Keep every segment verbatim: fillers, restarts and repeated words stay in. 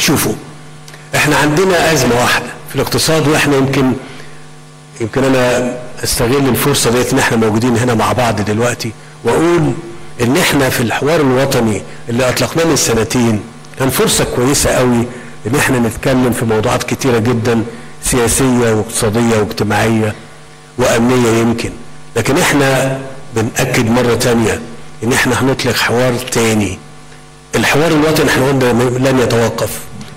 شوفوا احنا عندنا ازمه واحده في الاقتصاد، واحنا يمكن يمكن انا استغل الفرصه ديت ان احنا موجودين هنا مع بعض دلوقتي واقول ان احنا في الحوار الوطني اللي اطلقناه من سنتين كان فرصه كويسه قوي ان احنا نتكلم في موضوعات كتيره جدا سياسيه واقتصاديه واجتماعيه وامنيه يمكن، لكن احنا بنأكد مره ثانيه ان احنا هنطلق حوار ثاني. الحوار الوطني احنا قلنا لن يتوقف،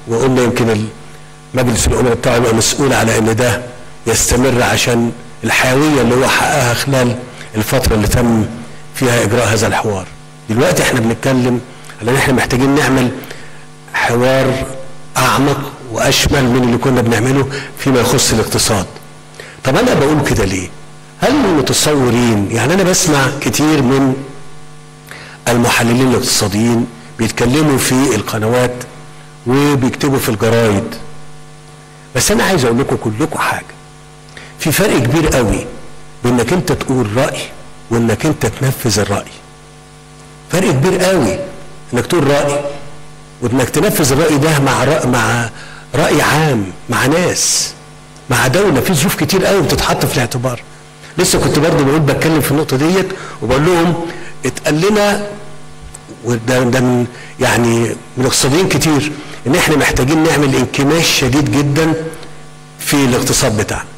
وقلنا يمكن مجلس الامه بتاعه يبقى مسؤول على ان ده يستمر عشان الحيويه اللي هو حققها خلال الفتره اللي تم فيها اجراء هذا الحوار. دلوقتي احنا بنتكلم على ان احنا محتاجين نعمل حوار اعمق واشمل من اللي كنا بنعمله فيما يخص الاقتصاد. طب انا بقول كده ليه؟ هل متصورين؟ يعني انا بسمع كتير من المحللين الاقتصاديين بيتكلموا في القنوات وبيكتبوا في الجرايد، بس انا عايز اقول لكم كلكم حاجه، في فرق كبير قوي بانك انت تقول راي وانك انت تنفذ الراي. فرق كبير قوي انك تقول راي وانك تنفذ الراي ده مع رأي مع راي عام، مع ناس، مع دوله في ظروف كتير قوي بتتحط في الاعتبار. لسه كنت برضه بقول بتكلم في النقطه ديت وبقول لهم اتقال لنا وده ده من يعني من اقتصاديين كتير ان احنا محتاجين نعمل انكماش شديد جدا في الاقتصاد بتاعنا.